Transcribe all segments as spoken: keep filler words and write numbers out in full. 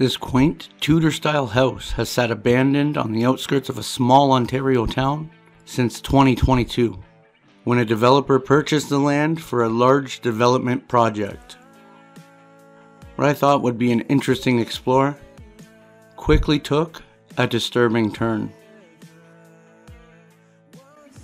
This quaint, Tudor-style house has sat abandoned on the outskirts of a small Ontario town since twenty twenty-two, when a developer purchased the land for a large development project. What I thought would be an interesting explore quickly took a disturbing turn.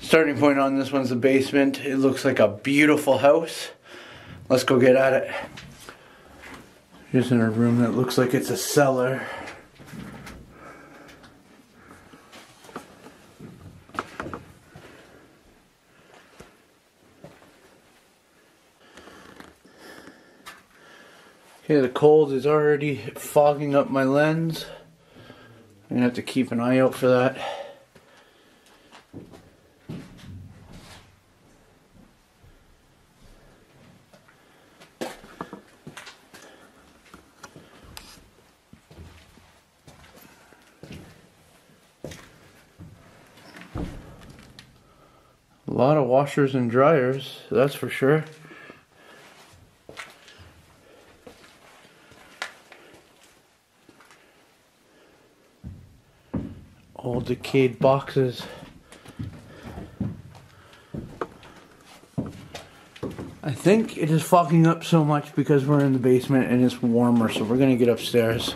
Starting point on this one's the basement. It looks like a beautiful house. Let's go get at it. Here's in a room that looks like it's a cellar. Okay, the cold is already fogging up my lens. I'm gonna have to keep an eye out for that. A lot of washers and dryers, that's for sure. Old decayed boxes. I think it is fogging up so much because we're in the basement and it's warmer, so we're gonna get upstairs.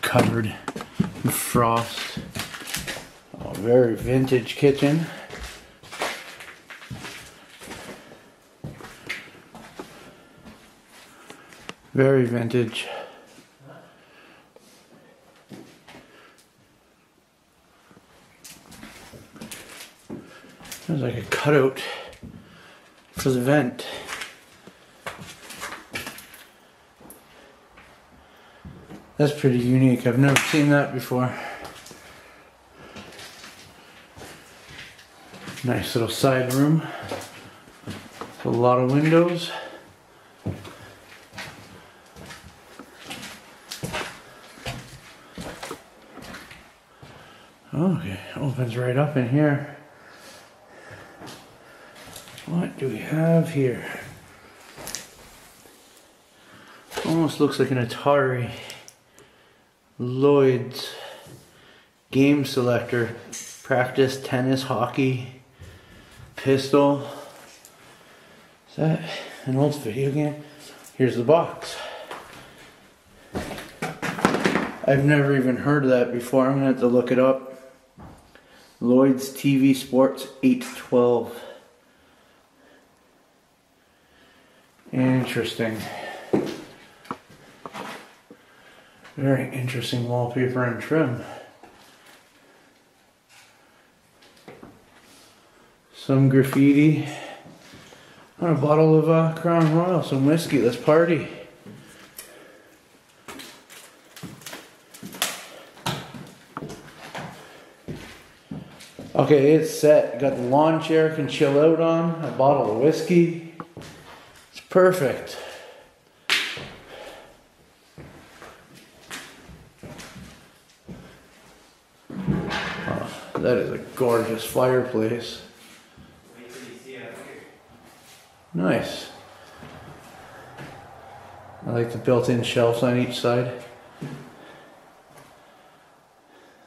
Covered in frost. Oh, very vintage kitchen. Very vintage. There's like a cutout for the vent. That's pretty unique. I've never seen that before. Nice little side room. A lot of windows. Okay, opens right up in here. What do we have here? Almost looks like an Atari. Lloyd's Game Selector, practice, tennis, hockey, pistol. Is that an old video game? Here's the box. I've never even heard of that before. I'm gonna have to look it up. Lloyd's T V Sports eight twelve. Interesting. Very interesting wallpaper and trim. Some graffiti on a bottle of uh, Crown Royal, some whiskey. Let's party. Okay, it's set. Got the lawn chair I can chill out on, a bottle of whiskey. It's perfect. That is a gorgeous fireplace. Nice. I like the built-in shelves on each side.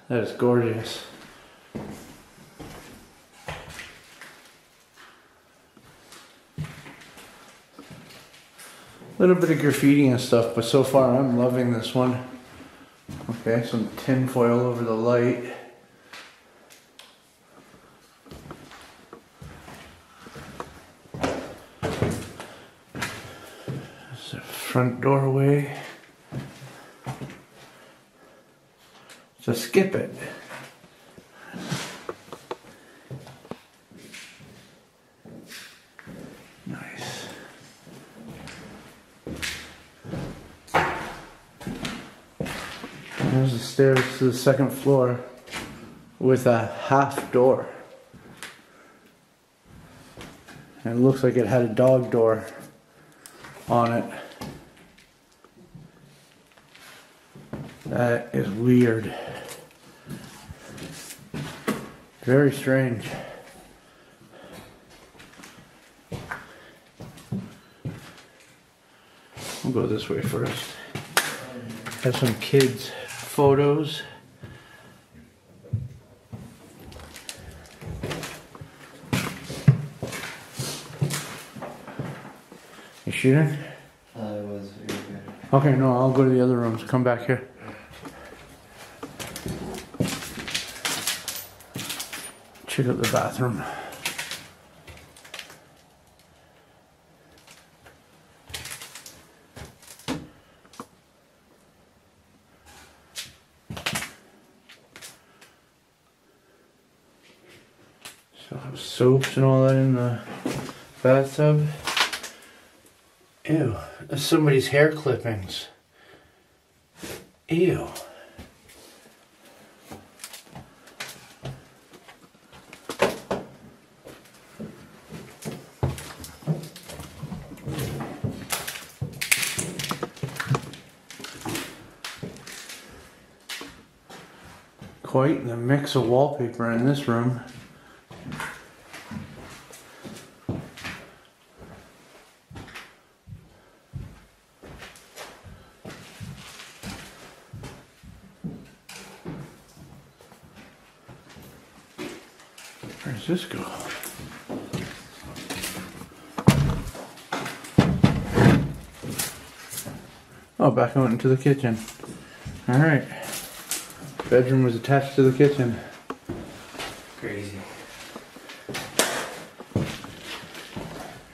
That is gorgeous. A little bit of graffiti and stuff, but so far I'm loving this one. Okay, some tin foil over the light. Front doorway. So skip it. Nice. There's the stairs to the second floor with a half door. And it looks like it had a dog door on it. That is weird. Very strange. We'll go this way first. Have some kids' photos. You shooting? Uh, I was. Okay, no, I'll go to the other rooms. Come back here. Check out the bathroom. Still have soaps and all that in the bathtub. Ew, that's somebody's hair clippings. Ew. Quite the mix of wallpaper in this room. Where does this go? Oh, back out into the kitchen. All right. Bedroom was attached to the kitchen. Crazy.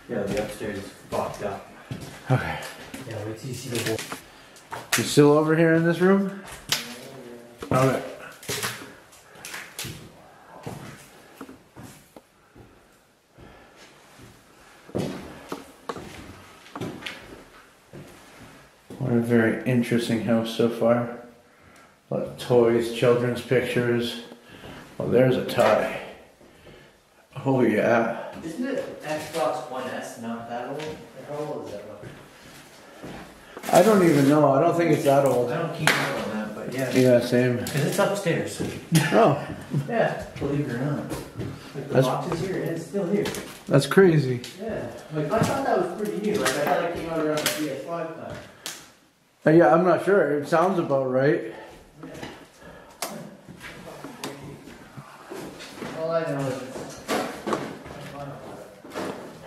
Yeah, the upstairs is boxed up. Okay. Yeah, wait till you see the wall. You still over here in this room? All right. What a very interesting house so far. A lot of toys, children's pictures. Well, there's a tie. Oh, yeah. Isn't it Xbox One S not that old? How old is that one? I don't even know. I don't think it's that old. I don't keep up on that, but yeah. Yeah, same. Because it's upstairs. Oh. Yeah, believe it or not. Like, the that's, box is here and it's still here. That's crazy. Yeah. Like, I thought that was pretty new. Like, I thought it came out around the P S five time. Uh, yeah, I'm not sure. It sounds about right.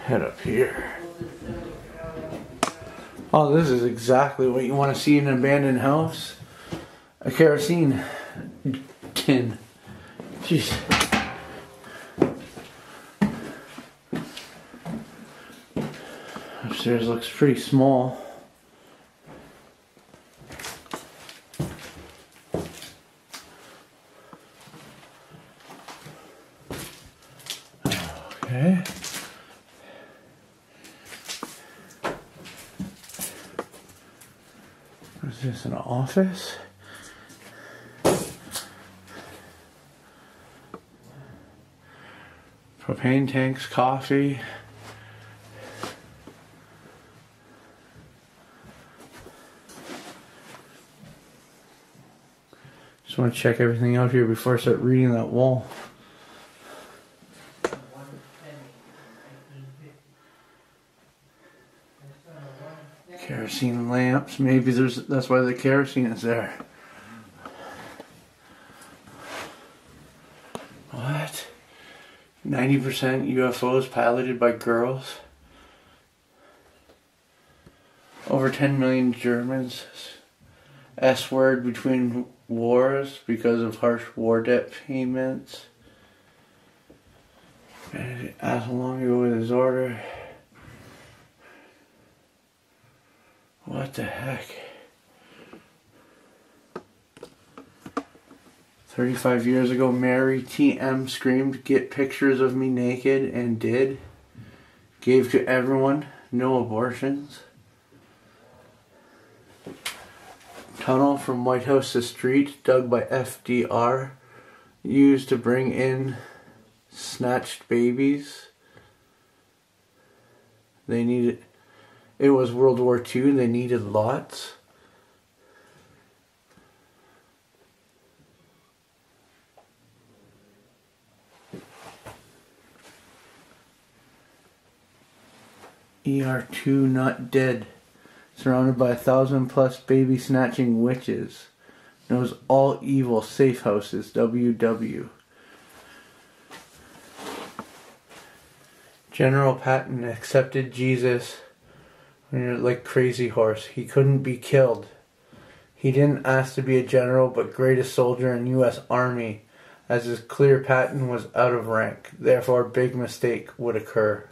Head up here. Oh, this is exactly what you want to see in an abandoned house. A kerosene tin. Jeez. Upstairs looks pretty small. Okay. What is this, an office? Propane tanks, coffee. Just want to check everything out here before I start reading that wall. Kerosene lamps. Maybe there's that's why the kerosene is there. What? ninety percent U F Os piloted by girls. Over ten million Germans S-word between wars because of harsh war debt payments. Benedict Atalongo with his order. What the heck? thirty-five years ago, Mary T M screamed, "Get pictures of me naked," and did. Gave to everyone, no abortions. Tunnel from White House to street, dug by F D R, used to bring in snatched babies. They needed... It was World War Two and they needed lots. E R two not dead. surrounded by a thousand plus baby snatching witches, knows all evil safe houses, W W General Patton accepted Jesus like Crazy Horse. He couldn't be killed. He didn't ask to be a general, but greatest soldier in U S Army, as his clear Patton was out of rank. Therefore, a big mistake would occur.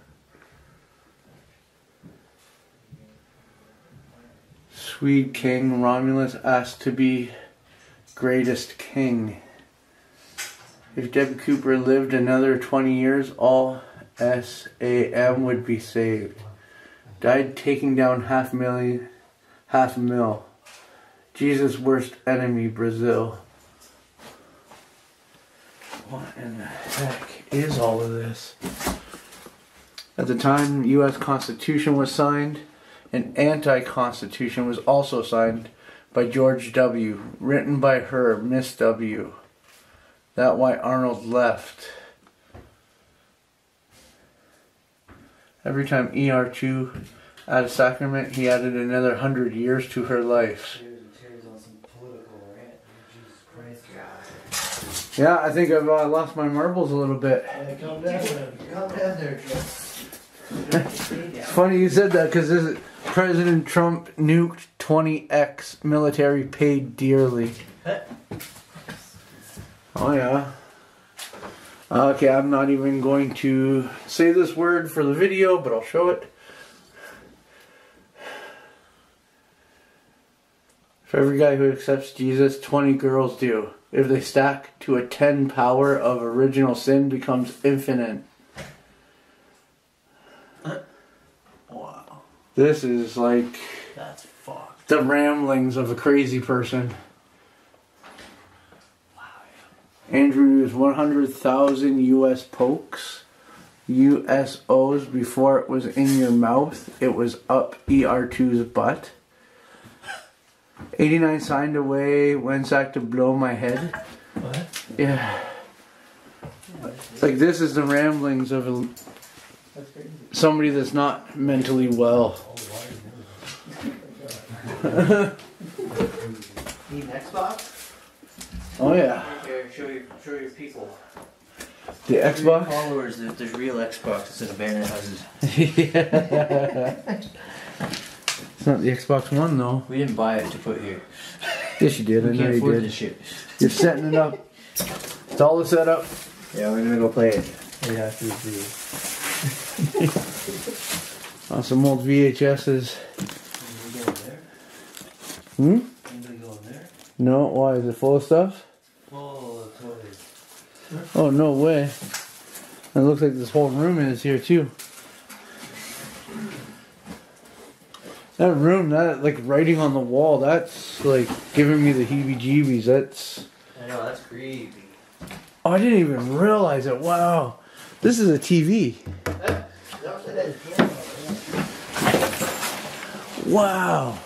Swede King Romulus asked to be greatest king. If Deb Cooper lived another twenty years, all S A M would be saved. Died taking down half million, half mil. Jesus' worst enemy, Brazil. What in the heck is all of this? At the time the U S Constitution was signed, an anti-constitution was also signed by George W., written by her, Miss W. That's why Arnold left. Every time E R two added a sacrament, he added another hundred years to her life. Yeah, I think I've uh, lost my marbles a little bit. Yeah, come down there. Come down there, it's funny you said that, because this is President Trump nuked twenty X military paid dearly. Oh, yeah. Okay, I'm not even going to say this word for the video, but I'll show it. For every guy who accepts Jesus, twenty girls do. If they stack to a ten, power of original sin becomes infinite. Wow. This is like... That's fucked. The ramblings of a crazy person. Andrew used one hundred thousand U S pokes, U S Os, before it was in your mouth, it was up E R two's butt. eighty-nine signed away Wensack to blow my head. What? Yeah. Like, this is the ramblings of a, somebody that's not mentally well. Need an Xbox? Oh yeah. Here, show your, show your people. The Xbox? Show your followers that there's real Xboxes in abandoned houses. Yeah. It's not the Xbox One though. We didn't buy it to put here. Yes you did, we I know you did. This shit. You're setting it up. It's all the setup. Yeah, we're gonna go play it. We have to do. On some old V H Ss. Anybody go in there? Hmm? Anybody go in there? No, why? Is it full of stuff? Oh, no way. It looks like this whole room is here too. That room, that like writing on the wall, that's like giving me the heebie-jeebies. That's... I know, that's creepy. Oh, I didn't even realize it. Wow. This is a T V. Wow.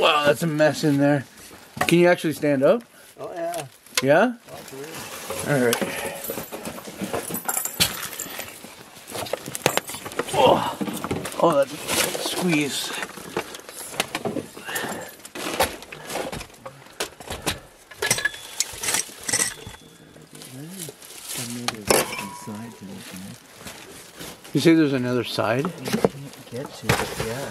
Wow, that's a mess in there. Can you actually stand up? Oh, yeah. Yeah? Alright. Oh, oh, that squeeze. You say there's another side? You can't get to it, yeah.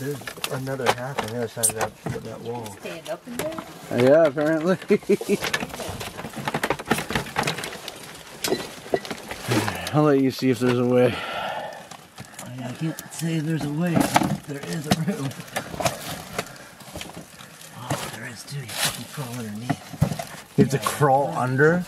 There's another half on the other side of that, of that wall. Stand up in there? Uh, yeah, apparently. I'll let you see if there's a way. I can't say there's a way, but there is a room. Oh, there is too. You have to crawl underneath. You have to crawl under?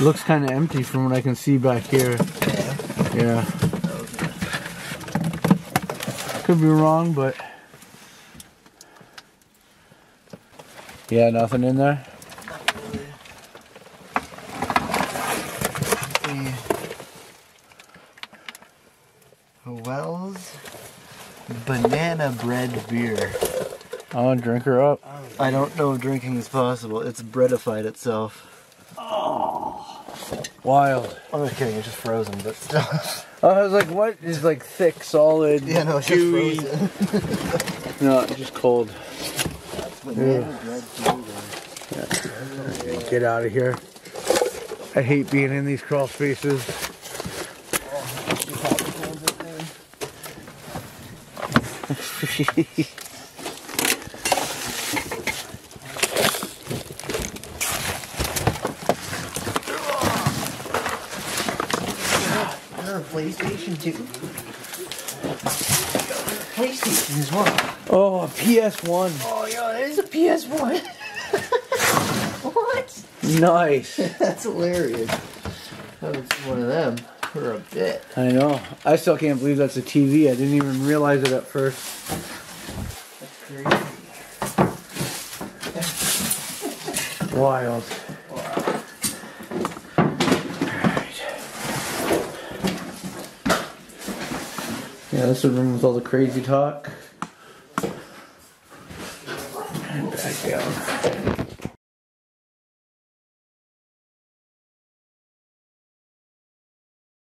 Looks kind of empty from what I can see back here. Yeah. Yeah. Could be wrong, but yeah, nothing in there. Wells banana bread beer. I want to drink her up. I don't know if drinking is possible. It's breadified itself. Oh, wild. I'm just kidding. It's just frozen, but still. I was like, what is like thick, solid, yeah, no, it's gooey? Just frozen. No, it's just cold. That's banana bread beer. Yeah. Get out of here. I hate being in these crawl spaces. PlayStation two PlayStation as well. Oh, a P S one. Oh yeah, that is a P S one. What? Nice. That's hilarious. That was one of them for a bit. I know. I still can't believe that's a T V. I didn't even realize it at first. That's crazy. Wild. Wow. Alright. Yeah, that's the room with all the crazy talk. And back down.